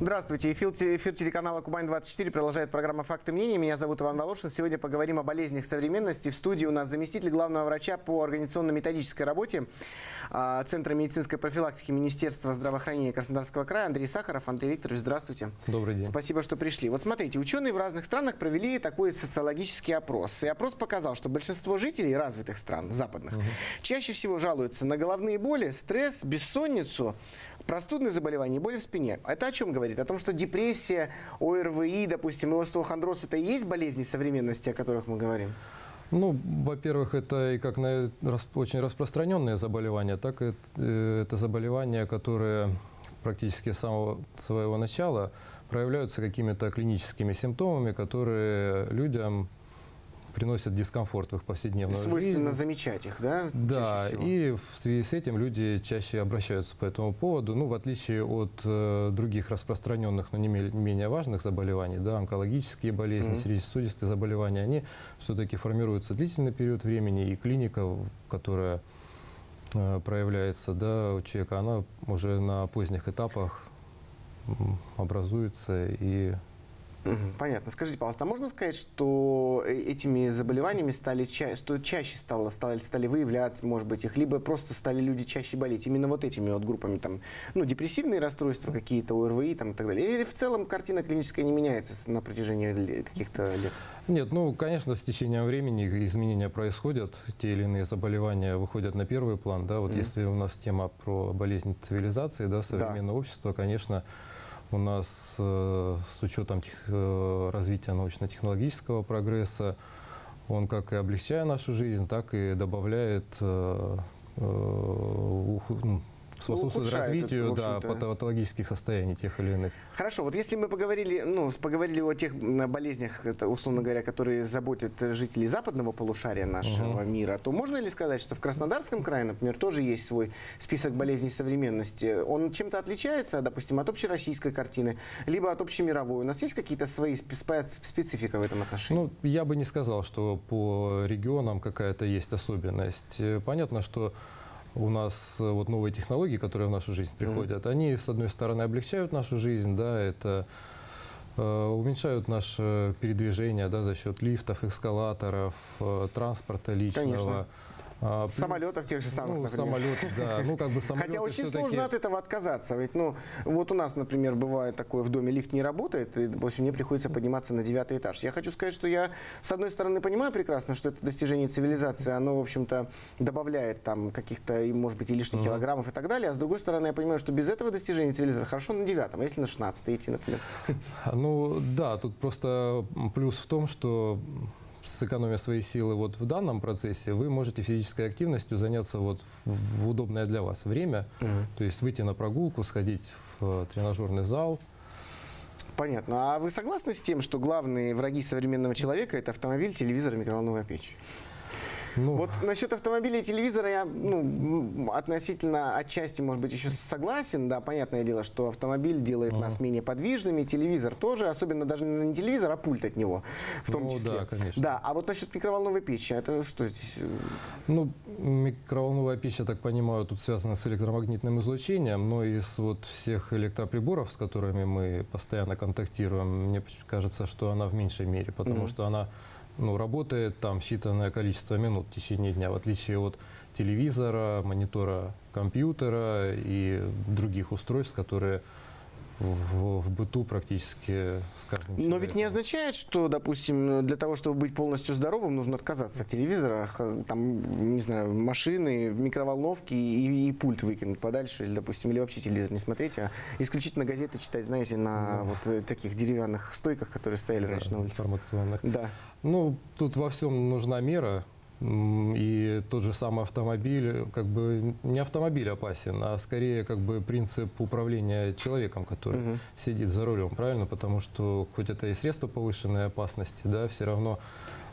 Здравствуйте. Эфир телеканала Кубань-24 продолжает программа «Факты. Мнение». Меня зовут Иван Волошин. Сегодня поговорим о болезнях современности. В студии у нас заместитель главного врача по организационно-методической работе Центра медицинской профилактики Министерства здравоохранения Краснодарского края Андрей Сахаров. Андрей Викторович, здравствуйте. Добрый день. Спасибо, что пришли. Вот смотрите, ученые в разных странах провели такой социологический опрос. И опрос показал, что большинство жителей развитых стран, западных, чаще всего жалуются на головные боли, стресс, бессонницу, простудные заболевания, боли в спине. Это о чем говорит? О том, что депрессия, ОРВИ, допустим, и остеохондроз – это и есть болезни современности, о которых мы говорим? Ну, во-первых, это и как очень распространенные заболевания, так и это заболевания, которые практически с самого своего начала проявляются какими-то клиническими симптомами, которые людям приносят дискомфорт в их повседневную жизнь. Свойственно замечать их, да? Да, и в связи с этим люди чаще обращаются по этому поводу. Ну, в отличие от других распространенных, но не менее важных заболеваний, да, онкологические болезни, сердечно-сосудистые заболевания, они все-таки формируются длительный период времени, и клиника, которая проявляется, да, у человека, она уже на поздних этапах образуется и... Понятно. Скажите, пожалуйста, а можно сказать, что этими заболеваниями чаще стали выявлять, может быть, их, либо просто стали люди чаще болеть именно вот этими вот группами, там, ну, депрессивные расстройства какие-то, ОРВИ там, и так далее? Или в целом картина клиническая не меняется на протяжении каких-то лет? Нет, ну, конечно, с течением времени изменения происходят, те или иные заболевания выходят на первый план, да, вот если у нас тема про болезнь цивилизации, да, современного общества, конечно, у нас с учетом развития научно-технологического прогресса, он как и облегчает нашу жизнь, так и добавляет, способствует развитию патологических состояний тех или иных. Хорошо, вот если мы поговорили, поговорили о тех болезнях, это, условно говоря, которые заботят жителей западного полушария нашего мира, то можно ли сказать, что в Краснодарском крае, например, тоже есть свой список болезней современности? Он чем-то отличается, допустим, от общероссийской картины, либо от общемировой? У нас есть какие-то свои специфика в этом отношении? Ну, я бы не сказал, что по регионам какая-то есть особенность. Понятно, что у нас вот новые технологии, которые в нашу жизнь приходят, они, с одной стороны, облегчают нашу жизнь, да, это уменьшают наше передвижение, да, за счет лифтов, эскалаторов, транспорта личного. Конечно. Самолетов тех же самых, ну, самолетов, да. Ну, как бы самолеты. Хотя очень сложно от этого отказаться. Ведь, ну, вот у нас, например, бывает такое, в доме лифт не работает, и, допустим, мне приходится подниматься на 9-й этаж. Я хочу сказать, что я, с одной стороны, понимаю прекрасно, что это достижение цивилизации, оно, в общем-то, добавляет там каких-то, может быть, и лишних килограммов и так далее. А с другой стороны, я понимаю, что без этого достижения цивилизации хорошо на 9-м, а если на 16-й идти, например? Ну, да, тут просто плюс в том, что... сэкономя свои силы вот в данном процессе, вы можете физической активностью заняться вот в удобное для вас время, то есть выйти на прогулку, сходить в тренажерный зал. Понятно. А вы согласны с тем, что главные враги современного человека – это автомобиль, телевизор и микроволновая печь? Ну, вот насчет автомобиля и телевизора я, ну, относительно отчасти, может быть, еще согласен. Да, понятное дело, что автомобиль делает нас менее подвижными, телевизор тоже, особенно даже не телевизор, а пульт от него в том числе. Да, конечно. Да, а вот насчет микроволновой печи, это что здесь? Ну, микроволновая печь, я так понимаю, тут связана с электромагнитным излучением, но из вот всех электроприборов, с которыми мы постоянно контактируем, мне кажется, что она в меньшей мере, потому что она... ну, работает там считанное количество минут в течение дня, в отличие от телевизора, монитора компьютера и других устройств, которые в быту практически с каждым человеком. Но ведь не означает, что, допустим, для того, чтобы быть полностью здоровым, нужно отказаться от телевизора, там, не знаю, машины, микроволновки и пульт выкинуть подальше, или, допустим, или вообще телевизор не смотреть, а исключительно газеты читать, знаете, на вот таких деревянных стойках, которые стояли раньше на улице. Информационных. Да. Ну, тут во всем нужна мера. И тот же самый автомобиль, как бы не автомобиль опасен, а скорее как бы принцип управления человеком, который сидит за рулем, правильно? Потому что хоть это и средство повышенной опасности, да, все равно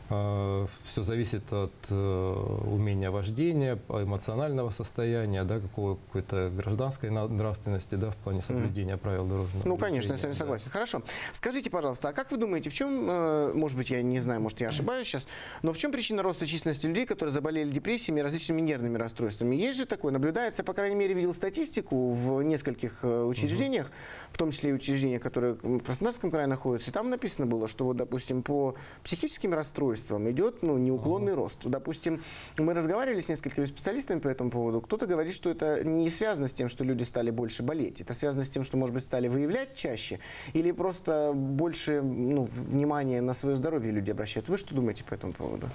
Все зависит от умения вождения, эмоционального состояния, да, какой-то гражданской нравственности, да, в плане соблюдения правил дорожного движения. Ну, конечно, я с вами согласен. Да. Хорошо. Скажите, пожалуйста, а как вы думаете, в чем, может быть, я не знаю, может, я ошибаюсь сейчас, но в чем причина роста численности людей, которые заболели депрессиями и различными нервными расстройствами? Есть же такое, наблюдается, по крайней мере, видел статистику в нескольких учреждениях, в том числе и учреждениях, которые в Краснодарском крае находятся, и там написано было, что, вот, допустим, по психическим расстройствам идет неуклонный рост. Допустим, мы разговаривали с несколькими специалистами по этому поводу. Кто-то говорит, что это не связано с тем, что люди стали больше болеть. Это связано с тем, что, может быть, стали выявлять чаще или просто больше внимания на свое здоровье люди обращают. Вы что думаете по этому поводу?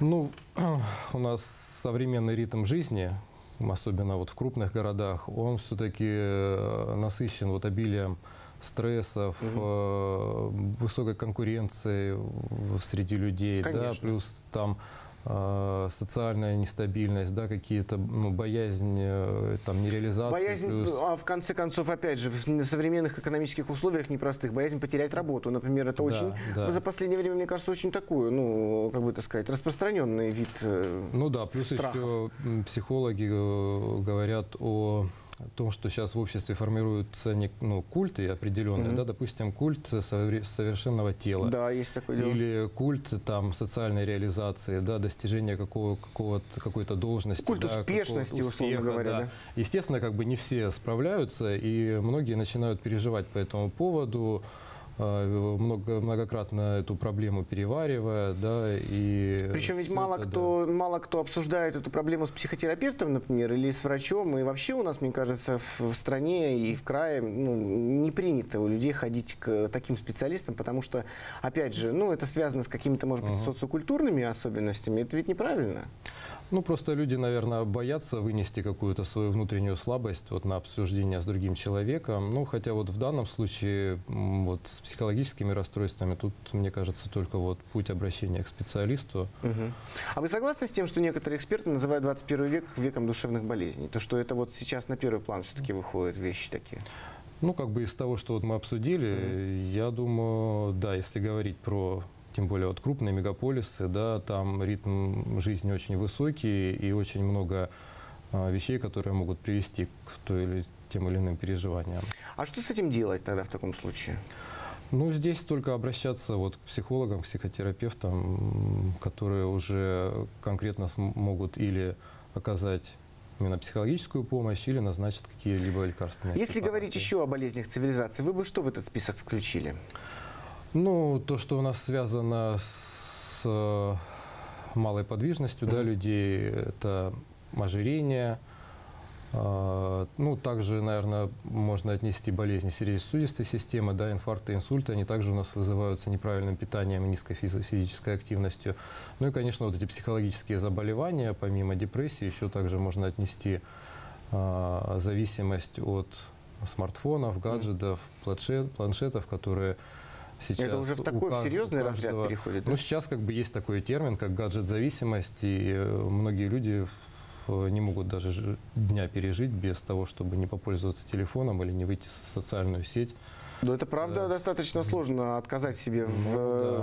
Ну, у нас современный ритм жизни, особенно вот в крупных городах, он все-таки насыщен вот обилием стрессов, высокой конкуренции среди людей, да, плюс там социальная нестабильность, да, какие-то боязнь, там, нереализации. Боязнь, плюс... а в конце концов, опять же, в современных экономических условиях непростых, боязнь потерять работу, например, это за последнее время, мне кажется, очень такую, как бы так сказать, распространенный вид страхов. Ну да, плюс еще психологи говорят о том, что сейчас в обществе формируются культы определенные, да, допустим, культ совершенного тела. Да, есть такое дело. Или культ там социальной реализации, да, достижения какой-то должности. Культ успешности, условно говоря. Да. Да. Естественно, как бы не все справляются, и многие начинают переживать по этому поводу, многократно эту проблему переваривая, да, и... Причем ведь мало кто обсуждает эту проблему с психотерапевтом, например, или с врачом, и вообще у нас, мне кажется, в стране и в крае не принято у людей ходить к таким специалистам, потому что, опять же, это связано с какими-то, может быть, социокультурными особенностями, это ведь неправильно. Ну, просто люди, наверное, боятся вынести какую-то свою внутреннюю слабость вот на обсуждение с другим человеком, хотя вот в данном случае вот с психологическими расстройствами тут, мне кажется, только вот путь обращения к специалисту. А вы согласны с тем, что некоторые эксперты называют 21 век веком душевных болезней? То, что это вот сейчас на первый план все-таки выходят вещи такие? Ну, как бы из того, что вот мы обсудили, я думаю, да, если говорить про... Тем более вот крупные мегаполисы, да, там ритм жизни очень высокий и очень много вещей, которые могут привести к тем или иным переживаниям. А что с этим делать тогда в таком случае? Ну, здесь только обращаться вот к психологам, к психотерапевтам, которые уже конкретно могут или оказать именно психологическую помощь, или назначат какие-либо лекарственные. Если говорить еще о болезнях цивилизации, вы бы что в этот список включили? Ну, то, что у нас связано с малой подвижностью людей, это ожирение. Ну, также, наверное, можно отнести болезни сердечно-сосудистой системы, да, инфаркты, инсульты. Они также у нас вызываются неправильным питанием и низкой физической активностью. Ну и, конечно, вот эти психологические заболевания, помимо депрессии, еще также можно отнести зависимость от смартфонов, гаджетов, планшетов, которые... Сейчас это уже в такой серьезный разряд переходит? Да? Ну, сейчас как бы есть такой термин, как гаджет-зависимость, и многие люди не могут даже дня пережить без того, чтобы не попользоваться телефоном или не выйти в социальную сеть. Но это правда, да, достаточно сложно отказать себе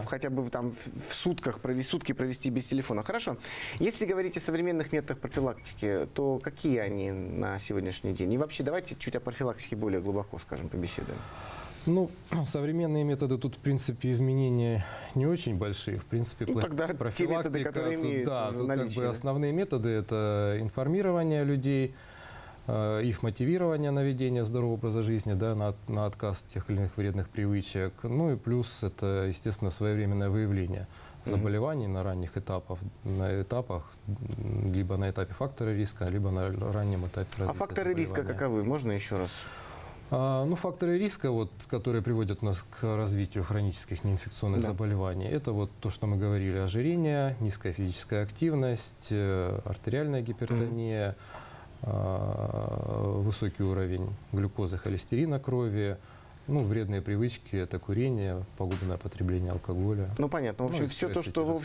хотя бы там в сутках, сутки провести без телефона. Хорошо. Если говорить о современных методах профилактики, то какие они на сегодняшний день? И вообще давайте чуть о профилактике более глубоко, скажем, побеседуем. Ну, современные методы тут, в принципе, изменения не очень большие. В принципе, профилактика, те методы, которые имеются в наличии, как бы основные методы – это информирование людей, их мотивирование на ведение здорового образа жизни, да, на отказ тех или иных вредных привычек. Ну и плюс это, естественно, своевременное выявление заболеваний на ранних этапах, либо на этапе фактора риска, либо на раннем этапе развития. А факторы риска каковы? Можно еще раз? Ну, факторы риска, вот, которые приводят нас к развитию хронических неинфекционных заболеваний, это вот то, что мы говорили: ожирение, низкая физическая активность, артериальная гипертония, высокий уровень глюкозы, холестерина крови. Ну, вредные привычки – это курение, пагубное потребление алкоголя. Ну, понятно. В общем, все то, что,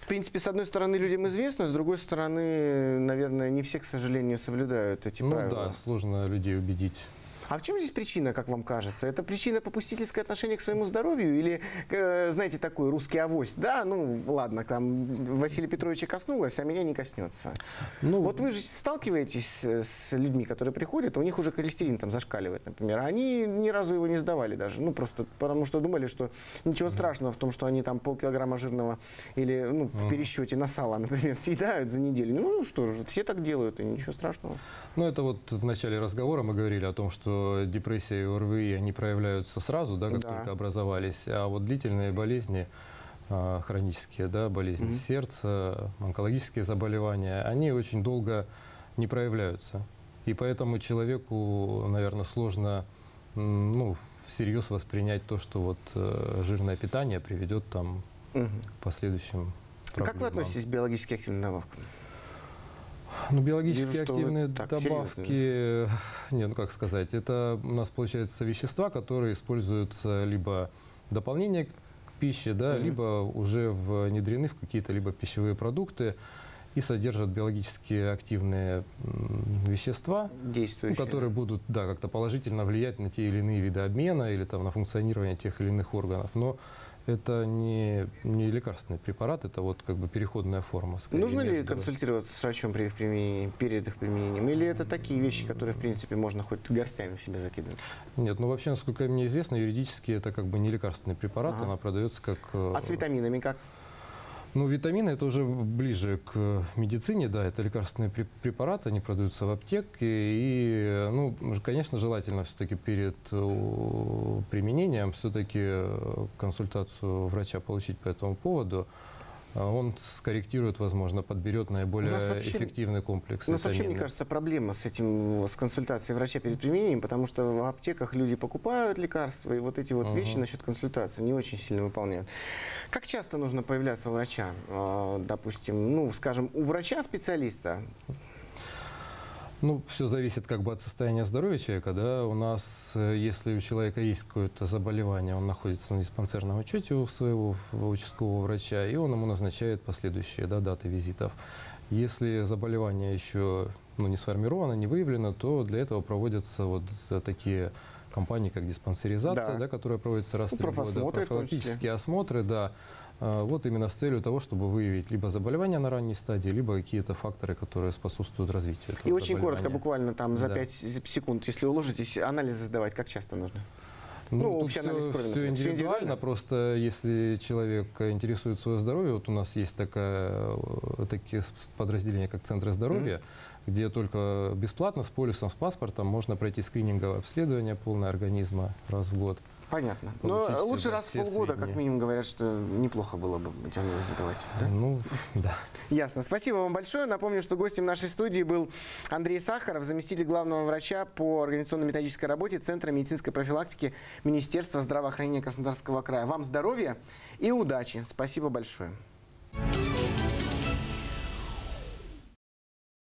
в принципе, с одной стороны, людям известно, с другой стороны, наверное, не все, к сожалению, соблюдают эти правила. Ну да, сложно людей убедить. А в чем здесь причина, как вам кажется? Это причина попустительское отношение к своему здоровью? Или, знаете, такой русский авось? Да, ну ладно, там Василия Петровича коснулось, а меня не коснется. Ну, вот вы же сталкиваетесь с людьми, которые приходят, у них уже холестерин там зашкаливает, например. Они ни разу его не сдавали даже. Ну, просто потому что думали, что ничего страшного в том, что они там полкилограмма жирного или в пересчете на сало, например, съедают за неделю. Ну, что же, все так делают, и ничего страшного. Ну, это вот в начале разговора мы говорили о том, что депрессия и ОРВИ, они проявляются сразу, да, как только образовались, а вот длительные болезни, хронические, да, болезни сердца, онкологические заболевания, они очень долго не проявляются. И поэтому человеку, наверное, сложно, ну, всерьез воспринять то, что вот жирное питание приведет там к последующим проблемам. Как вы относитесь к биологически активным добавкам? Ну, биологически активные добавки, не, ну как сказать, это у нас получается вещества, которые используются либо в дополнение к пище, да, либо уже внедрены в какие-то либо пищевые продукты и содержат биологически активные вещества, которые будут, да, как-то положительно влиять на те или иные виды обмена или там на функционирование тех или иных органов. Но это не лекарственный препарат, это вот как бы переходная форма. Скорее, нужно ли консультироваться с врачом при их применении, перед их применением? Или это такие вещи, которые, в принципе, можно хоть горстями в себя закидывать? Нет, ну вообще, насколько мне известно, юридически это как бы не лекарственный препарат, она продается как... А с витаминами как? Ну, витамины это уже ближе к медицине, да, это лекарственные препараты, они продаются в аптеке, и, ну, конечно, желательно все-таки перед применением все-таки консультацию врача получить по этому поводу. Он скорректирует, возможно, подберет наиболее эффективный комплекс. У нас вообще, мне кажется, проблема с этим, с консультацией врача перед применением, потому что в аптеках люди покупают лекарства, и вот эти вот вещи насчет консультации не очень сильно выполняют. Как часто нужно появляться у врача, допустим, ну, скажем, у врача-специалиста? Ну, все зависит как бы от состояния здоровья человека, да, у нас, если у человека есть какое-то заболевание, он находится на диспансерном учете у своего участкового врача, и он ему назначает последующие, да, даты визитов. Если заболевание еще, ну, не сформировано, не выявлено, то для этого проводятся вот такие компании, как диспансеризация, да, которая проводится раз в 3 года, профилактические осмотры, да. Вот именно с целью того, чтобы выявить либо заболевания на ранней стадии, либо какие-то факторы, которые способствуют развитию этого заболевания. И очень коротко, буквально там за 5 секунд, если уложитесь, анализы сдавать как часто нужно? Ну, тут все индивидуально, просто если человек интересует свое здоровье, вот у нас есть такие подразделения, как Центры здоровья, где только бесплатно, с полисом, с паспортом можно пройти скрининговое обследование полного организма раз в год. Понятно. Но лучше раз в полгода, как минимум, говорят, что неплохо было бы диагноз задавать. Да? Ну, да. Ясно. Спасибо вам большое. Напомню, что гостем нашей студии был Андрей Сахаров, заместитель главного врача по организационно-методической работе Центра медицинской профилактики Министерства здравоохранения Краснодарского края. Вам здоровья и удачи. Спасибо большое.